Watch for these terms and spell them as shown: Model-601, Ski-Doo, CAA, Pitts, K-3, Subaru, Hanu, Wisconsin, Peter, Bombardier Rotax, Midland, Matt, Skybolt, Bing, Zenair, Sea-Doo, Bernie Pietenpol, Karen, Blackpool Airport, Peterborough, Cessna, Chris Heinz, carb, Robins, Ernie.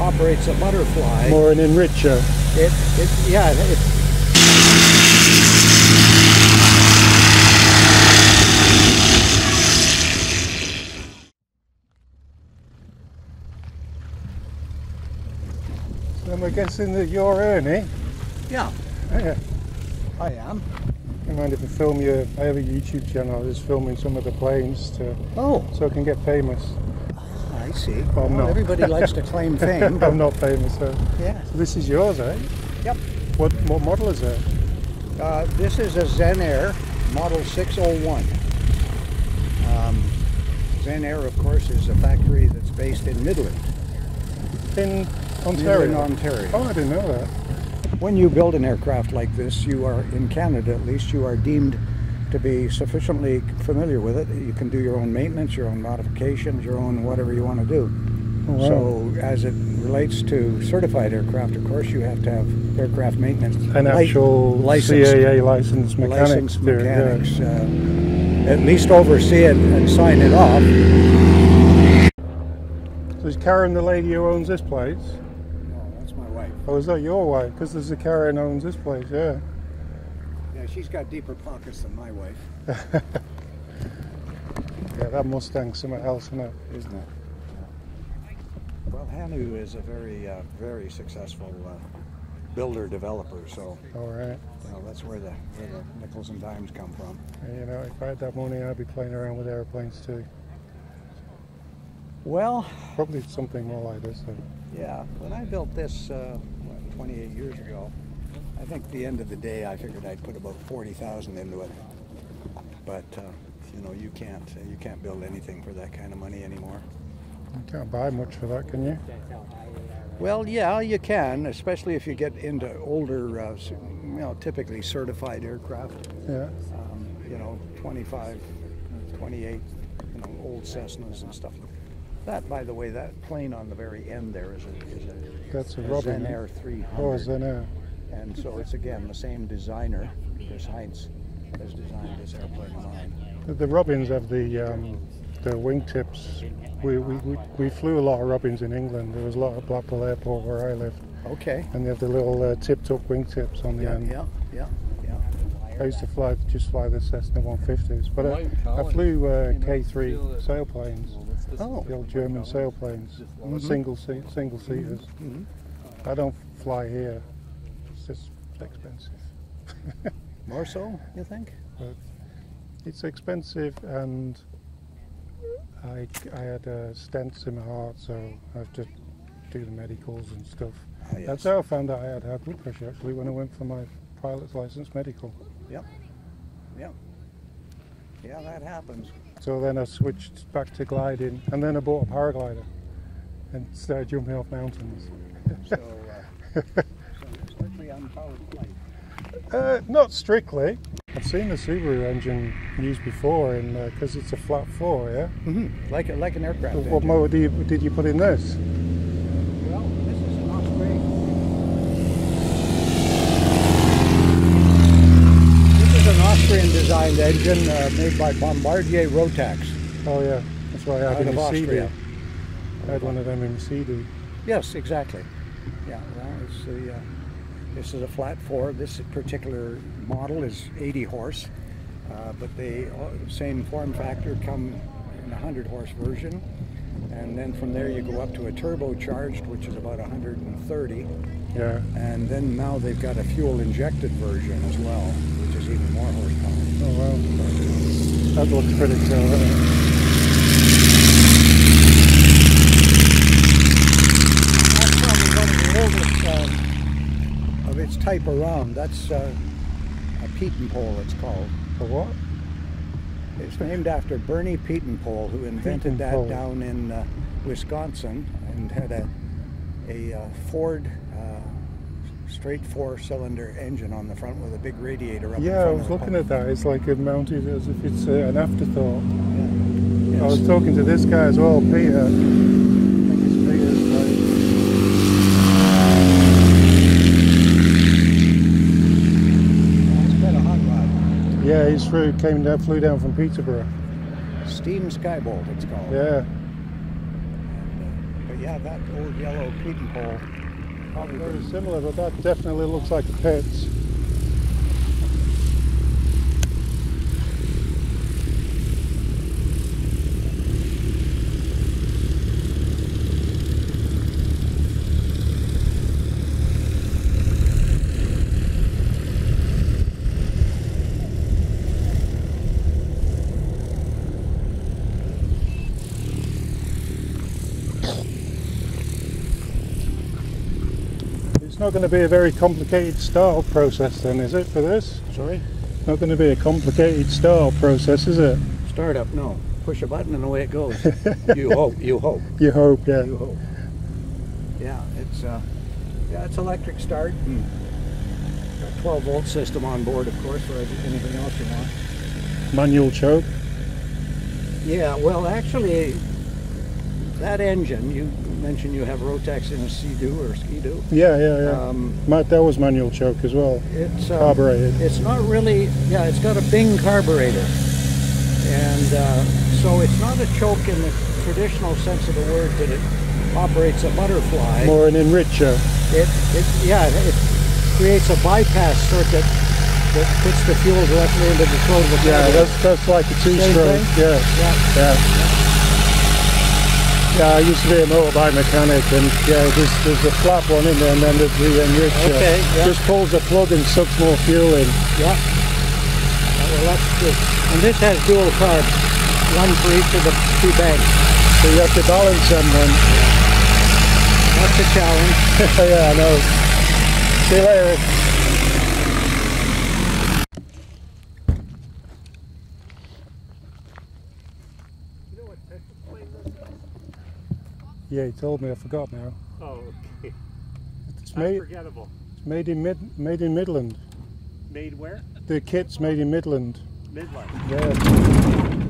operates a butterfly. More an enricher. Then we're guessing that you're Ernie? Yeah. Yeah. I am. Do you mind if I film you? I have a YouTube channel that's filming some of the planes to, so I can get famous. I see. Well, not. Everybody likes to claim fame. I'm not famous, though. Yeah. So this is yours, eh? Yep. What model is it? This is a Zenair Model-601. Zenair, of course, is a factory that's based in Midland. In Ontario? In Ontario. Oh, I didn't know that. When you build an aircraft like this, you are, in Canada at least, you are deemed to be sufficiently familiar with it. You can do your own maintenance, your own modifications, your own whatever you want to do. Oh, wow. So as it relates to certified aircraft, of course, you have to have aircraft maintenance. An actual CAA licensed mechanics. Licensed mechanics, at least oversee it and sign it off. So is Karen the lady who owns this place? Oh, is that your wife? Because there's a Karen owns this place, yeah. Yeah, she's got deeper pockets than my wife. Yeah, that Mustang's something else, isn't it? Isn't it? Yeah. Well, Hanu is a very, very successful builder developer, so. All right. Well, that's where the nickels and dimes come from. And, you know, if I had that money, I'd be playing around with airplanes too. Well, probably something more like this, then. Yeah, when I built this 28 years ago, I think at the end of the day I figured I'd put about 40,000 into it. But you know, you can't build anything for that kind of money anymore. You can't buy much for that, can you? Well, yeah, you can, especially if you get into older, you know, typically certified aircraft. Yeah. You know, 25, 28, you know, old Cessnas and stuff. That, by the way, that plane on the very end there is a that's a Zenair 300. Oh, Zenair. And so it's, again, the same designer, Chris Heinz, has designed this airplane line. The Robins have the wingtips. We flew a lot of Robins in England. There was a lot at Blackpool Airport where I lived. Okay. And they have the little tipped-up wingtips on the end. Yeah, yeah, yeah. I used to just fly the Cessna 150s, but I flew K-3 sailplanes. Oh, the old German sailplanes, mm-hmm. single seaters. Mm-hmm. I don't fly here; it's just expensive. More so, you think? But it's expensive, and I had stents in my heart, so I have to do the medicals and stuff. Ah, yes. That's how I found out I had high blood pressure. Actually, when I went for my pilot's license medical. Yep. Yep. Yeah, that happens. So then I switched back to gliding, and then I bought a paraglider and started jumping off mountains. So, so strictly unpowered flight? Not strictly. I've seen the Subaru engine used before, because it's a flat four, yeah? Mm-hmm. Like an aircraft engine. What motor did you put in this? Well, this is an Austrian. This is an Austrian-designed engine made by Bombardier Rotax. Oh yeah, that's why I had a Sea-Doo. I had one of them in Sea-Doo. Yes, exactly. Yeah, well, it's the, this is a flat four. This particular model is 80 horse, but the same form factor come in a 100 horse version, and then from there you go up to a turbocharged, which is about 130. Yeah. And then now they've got a fuel injected version as well, which is even more horsepower. Oh wow. That looks pretty cool, doesn't it? That's probably one of the oldest of its type around. That's a Pietenpol, it's called. A what? It's named after Bernie Pietenpol, who invented that down in Wisconsin, and had a Ford straight four-cylinder engine on the front with a big radiator up. Yeah, I was looking at that. It's like it mounted as if it's an afterthought. Yeah. Yes. I was talking to this guy as well, Peter. I think it's Peter's place. It's quite a hot rod. Yeah, he flew down from Peterborough. Steam Skybolt, it's called. Yeah. Yeah, that old yellow Pietenpol. Probably very similar, but that definitely looks like a Pitts. It's not going to be a very complicated startup process then, is it, for this? Sorry? Not going to be a complicated startup process, is it? Startup, no. Push a button and away it goes. You hope, you hope. You hope, yeah. You hope. Yeah, it's electric start. And a 12-volt system on board, of course, or anything else you want. Manual choke? Yeah, well, actually, that engine, you mentioned you have Rotax in a Sea-Doo or Ski-Doo. Yeah. Matt, that was manual choke as well. It's carbureted. It's not really, yeah, it's got a Bing carburetor. And so it's not a choke in the traditional sense of the word that it operates a butterfly. More an enricher. It creates a bypass circuit that puts the fuel directly into the throat of the carburetor. Yeah, that's like a two-stroke. Yeah. Yeah, I used to be a motorbike mechanic, and yeah, there's a flat one in there, and then there's the enricher. Okay, yeah. Just pulls the plug and sucks more fuel in. Yeah. Well, that's good. And this has dual carbs, one for each of the two banks. So you have to balance them then. Yeah. That's a challenge. Yeah, I know. See you later. Yeah, he told me. I forgot now. Oh, okay. It's made, unforgettable. It's made in Midland. Made where? The kit's made in Midland. Midland. Yeah.